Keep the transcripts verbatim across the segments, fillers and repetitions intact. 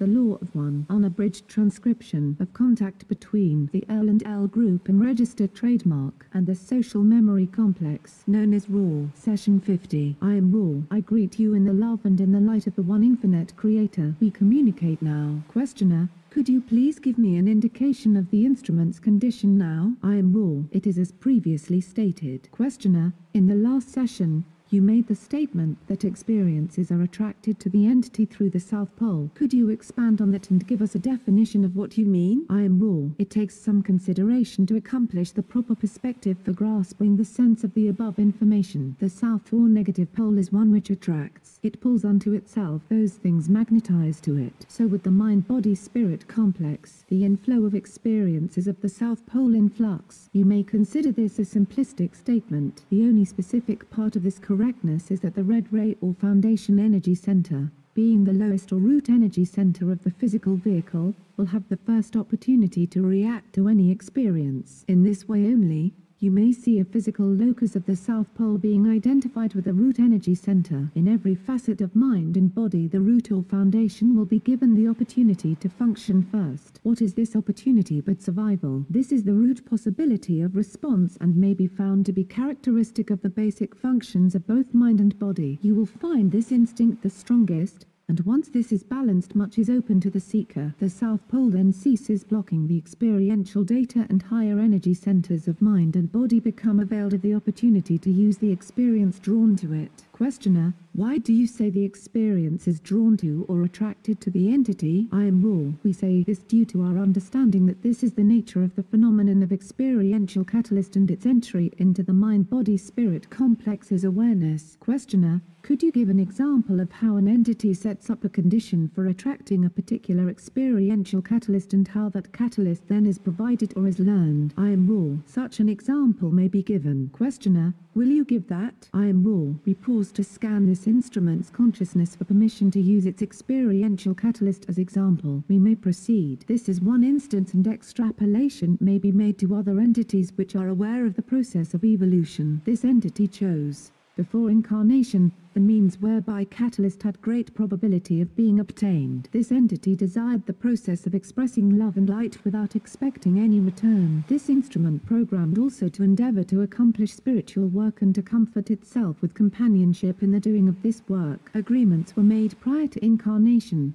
The Law of One, unabridged transcription of contact between the L and L Group and registered trademark and the social memory complex known as RAW. Session fifty. I am RAW. I greet you in the love and in the light of the one infinite creator. We communicate now. Questioner: could you please give me an indication of the instrument's condition now? I am RAW. It is as previously stated. Questioner: in the last session, you made the statement that experiences are attracted to the entity through the South Pole. Could you expand on that and give us a definition of what you mean? I am RAW. It takes some consideration to accomplish the proper perspective for grasping the sense of the above information. The South or negative pole is one which attracts. It pulls unto itself those things magnetized to it. So with the mind-body-spirit complex, the inflow of experiences of the South Pole in flux. You may consider this a simplistic statement. The only specific part of this correctness is that the red ray or foundation energy center, being the lowest or root energy center of the physical vehicle, will have the first opportunity to react to any experience. In this way only, you may see a physical locus of the South Pole being identified with the root energy center. In every facet of mind and body, the root or foundation will be given the opportunity to function first. What is this opportunity but survival? This is the root possibility of response and may be found to be characteristic of the basic functions of both mind and body. You will find this instinct the strongest, and once this is balanced, much is open to the seeker. The South Pole then ceases blocking the experiential data, and higher energy centers of mind and body become availed of the opportunity to use the experience drawn to it. Questioner: why do you say the experience is drawn to or attracted to the entity? I am RAW. We say this due to our understanding that this is the nature of the phenomenon of experiential catalyst and its entry into the mind-body-spirit complex as awareness. Questioner: could you give an example of how an entity sets up a condition for attracting a particular experiential catalyst and how that catalyst then is provided or is learned? I am RAW. Such an example may be given. Questioner: will you give that? I am RAW. We pause to scan this instrument's consciousness for permission to use its experiential catalyst as example. We may proceed. This is one instance, and extrapolation may be made to other entities which are aware of the process of evolution. This entity chose, before incarnation, the means whereby catalyst had great probability of being obtained. This entity desired the process of expressing love and light without expecting any return. This instrument programmed also to endeavor to accomplish spiritual work and to comfort itself with companionship in the doing of this work. Agreements were made prior to incarnation.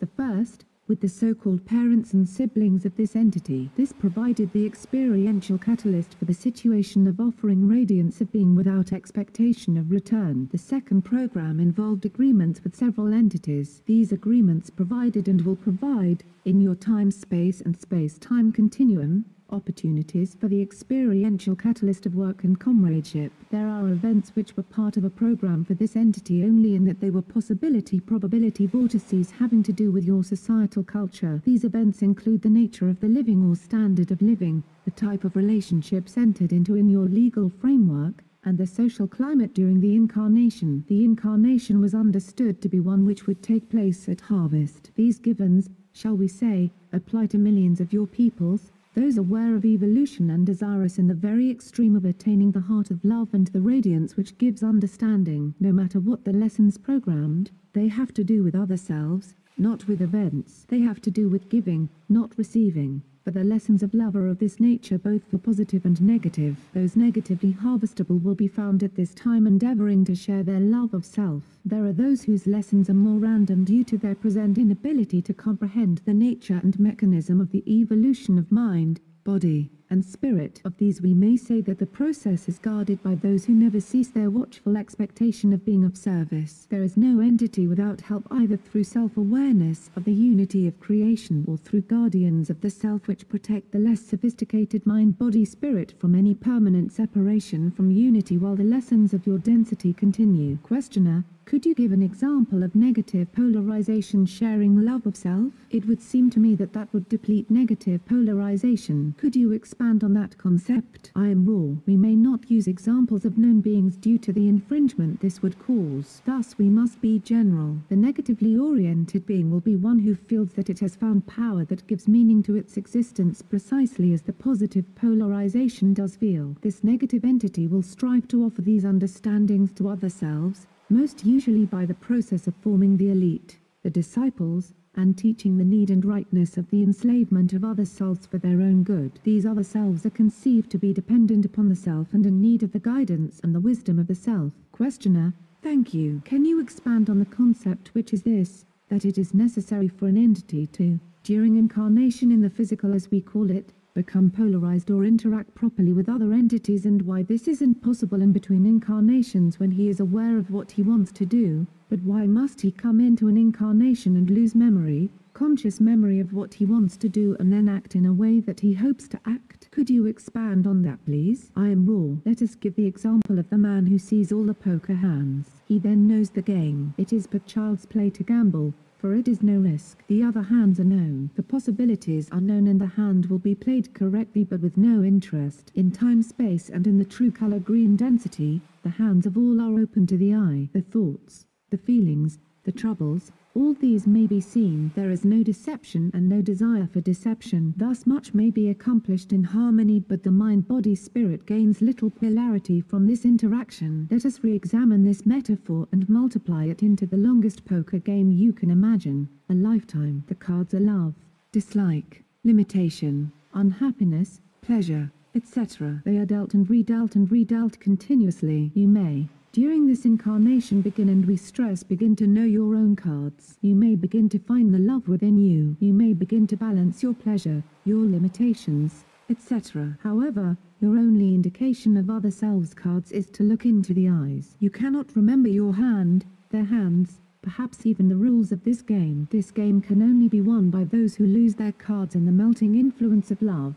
The first, with the so-called parents and siblings of this entity. This provided the experiential catalyst for the situation of offering radiance of being without expectation of return. The second program involved agreements with several entities. These agreements provided and will provide, in your time-space and space-time continuum, opportunities for the experiential catalyst of work and comradeship. There are events which were part of a program for this entity only in that they were possibility-probability vortices having to do with your societal culture. These events include the nature of the living or standard of living, the type of relationships entered into in your legal framework, and the social climate during the incarnation. The incarnation was understood to be one which would take place at harvest. These givens, shall we say, apply to millions of your peoples, those aware of evolution and desirous in the very extreme of attaining the heart of love and the radiance which gives understanding. No matter what the lessons programmed, they have to do with other selves, not with events. They have to do with giving, not receiving. For the lessons of love are of this nature, both for positive and negative. Those negatively harvestable will be found at this time endeavoring to share their love of self. There are those whose lessons are more random due to their present inability to comprehend the nature and mechanism of the evolution of mind, body, and spirit. Of these we may say that the process is guarded by those who never cease their watchful expectation of being of service. There is no entity without help, either through self-awareness of the unity of creation or through guardians of the self which protect the less sophisticated mind-body-spirit from any permanent separation from unity while the lessons of your density continue. Questioner: could you give an example of negative polarization sharing love of self? It would seem to me that that would deplete negative polarization. Could you expand on that concept? I am RAW. We may not use examples of known beings due to the infringement this would cause. Thus we must be general. The negatively oriented being will be one who feels that it has found power that gives meaning to its existence precisely as the positive polarization does feel. This negative entity will strive to offer these understandings to other selves, most usually by the process of forming the elite, the disciples, and teaching the need and rightness of the enslavement of other selves for their own good. These other selves are conceived to be dependent upon the self and in need of the guidance and the wisdom of the self. Questioner: thank you. Can you expand on the concept, which is this, that it is necessary for an entity to, during incarnation in the physical as we call it, become polarized or interact properly with other entities, and why this isn't possible in between incarnations when he is aware of what he wants to do, but why must he come into an incarnation and lose memory, conscious memory of what he wants to do, and then act in a way that he hopes to act? Could you expand on that, please? I am raw. Let us give the example of the man who sees all the poker hands. He then knows the game. It is but child's play to gamble, for it is no risk. The other hands are known. The possibilities are known, and the hand will be played correctly but with no interest. In time, space, and in the true color green density, the hands of all are open to the eye. The thoughts, the feelings, the troubles, all these may be seen. There is no deception and no desire for deception. Thus much may be accomplished in harmony, but the mind-body-spirit gains little polarity from this interaction. Let us re-examine this metaphor and multiply it into the longest poker game you can imagine, a lifetime. The cards are love, dislike, limitation, unhappiness, pleasure, et cetera. They are dealt and redealt and redealt continuously. You may, during this incarnation, begin, and we stress begin, to know your own cards. You may begin to find the love within you. You may begin to balance your pleasure, your limitations, et cetera. However, your only indication of other selves' cards is to look into the eyes. You cannot remember your hand, their hands, perhaps even the rules of this game. This game can only be won by those who lose their cards in the melting influence of love.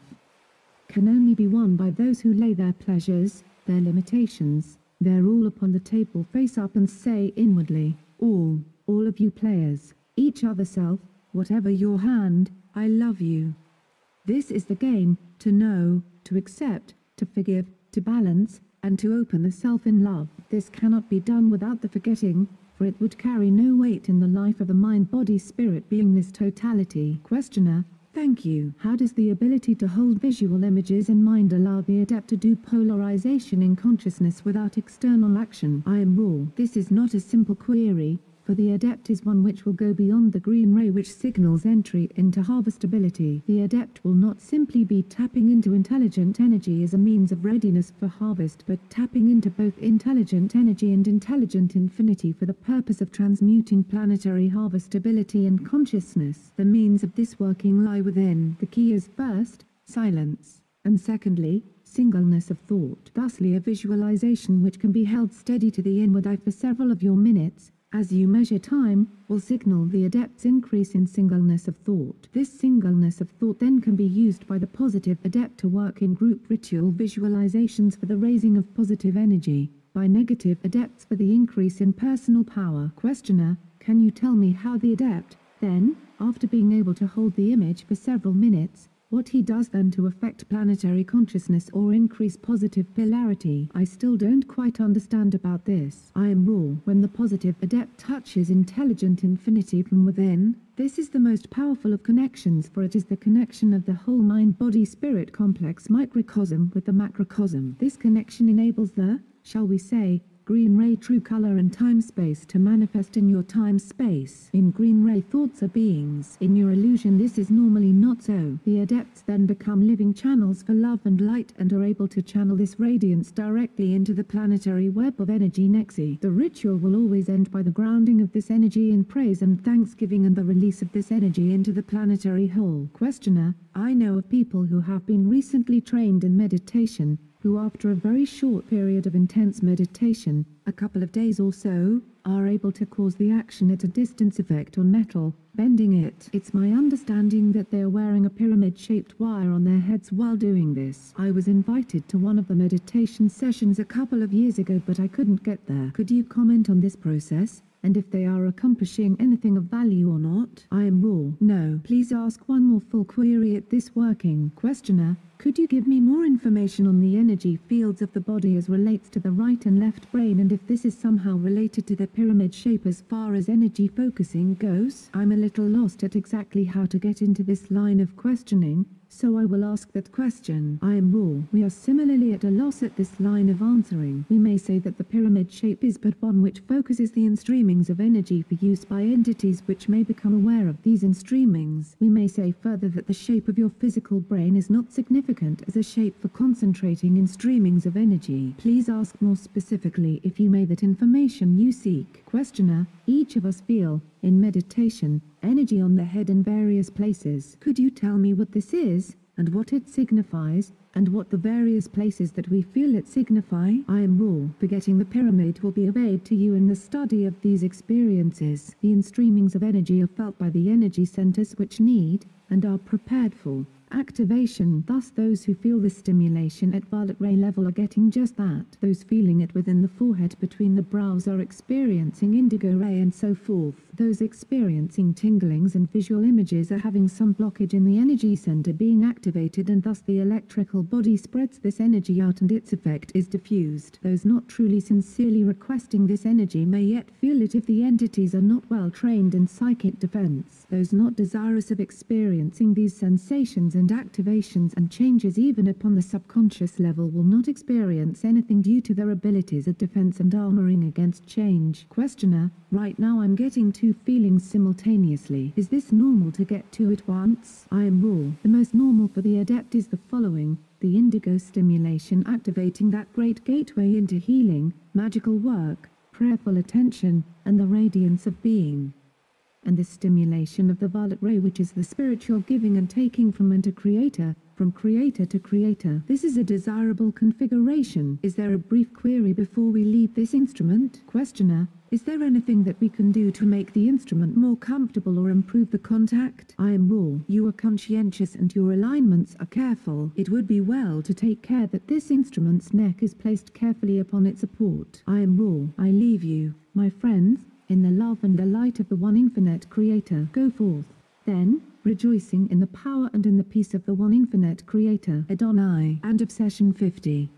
Can only be won by those who lay their pleasures, their limitations, they're all upon the table face up, and say inwardly, all, all of you players, each other self, whatever your hand, I love you. This is the game, to know, to accept, to forgive, to balance, and to open the self in love. This cannot be done without the forgetting, for it would carry no weight in the life of the mind-body-spirit beingness totality. Questioner: thank you. How does the ability to hold visual images in mind allow the adept to do polarization in consciousness without external action? I am raw. This is not a simple query, for the adept is one which will go beyond the green ray which signals entry into harvestability. The adept will not simply be tapping into intelligent energy as a means of readiness for harvest, but tapping into both intelligent energy and intelligent infinity for the purpose of transmuting planetary harvestability and consciousness. The means of this working lie within. The key is, first, silence, and secondly, singleness of thought. Thusly, a visualization which can be held steady to the inward eye for several of your minutes, as you measure time, will signal the adept's increase in singleness of thought. This singleness of thought then can be used by the positive adept to work in group ritual visualizations for the raising of positive energy, by negative adepts for the increase in personal power. Questioner: can you tell me how the adept, then, after being able to hold the image for several minutes, what he does then to affect planetary consciousness or increase positive polarity? I still don't quite understand about this. I am raw. When the positive adept touches intelligent infinity from within, this is the most powerful of connections, for it is the connection of the whole mind-body-spirit complex microcosm with the macrocosm. This connection enables the, shall we say, green ray true color and time space to manifest in your time space. In green ray, thoughts are beings. In your illusion, this is normally not so. The adepts then become living channels for love and light, and are able to channel this radiance directly into the planetary web of energy nexi. The ritual will always end by the grounding of this energy in praise and thanksgiving, and the release of this energy into the planetary whole. Questioner: I know of people who have been recently trained in meditation, who after a very short period of intense meditation, a couple of days or so, are able to cause the action at a distance effect on metal, bending it. It's my understanding that they are wearing a pyramid-shaped wire on their heads while doing this. I was invited to one of the meditation sessions a couple of years ago, but I couldn't get there. Could you comment on this process, and if they are accomplishing anything of value or not? I am raw. No. Please ask one more full query at this working. Questioner: could you give me more information on the energy fields of the body as relates to the right and left brain, and if this is somehow related to the pyramid shape as far as energy focusing goes? I'm a little lost at exactly how to get into this line of questioning, So I will ask that question. I am raw. We are similarly at a loss at this line of answering. We may say that the pyramid shape is but one which focuses the instreamings of energy for use by entities which may become aware of these instreamings. We may say further that the shape of your physical brain is not significant as a shape for concentrating instreamings of energy. Please ask more specifically, if you may, that information you seek. Questioner, each of us feel, in meditation, energy on the head in various places. Could you tell me what this is, and what it signifies, and what the various places that we feel it signify? I am raw. Forgetting the pyramid will be of aid to you in the study of these experiences. The instreamings of energy are felt by the energy centers which need, and are prepared for, activation. Thus those who feel the stimulation at violet ray level are getting just that. Those feeling it within the forehead between the brows are experiencing indigo ray and so forth. Those experiencing tinglings and visual images are having some blockage in the energy center being activated, and thus the electrical body spreads this energy out and its effect is diffused. Those not truly sincerely requesting this energy may yet feel it if the entities are not well trained in psychic defense. Those not desirous of experiencing these sensations and activations and changes even upon the subconscious level will not experience anything due to their abilities of defense and armoring against change. Questioner, right now I'm getting two feelings simultaneously. Is this normal to get two at once? I am raw. The most normal for the adept is the following: the indigo stimulation activating that great gateway into healing, magical work, prayerful attention, and the radiance of being, and the stimulation of the violet ray, which is the spiritual giving and taking from and to creator, from creator to creator. This is a desirable configuration. Is there a brief query before we leave this instrument? Questioner, is there anything that we can do to make the instrument more comfortable or improve the contact? I am raw. You are conscientious and your alignments are careful. It would be well to take care that this instrument's neck is placed carefully upon its support. I am raw. I leave you, my friends, in the love and the light of the one infinite creator. Go forth, then, rejoicing in the power and in the peace of the one infinite creator. Adonai. End of session fifty.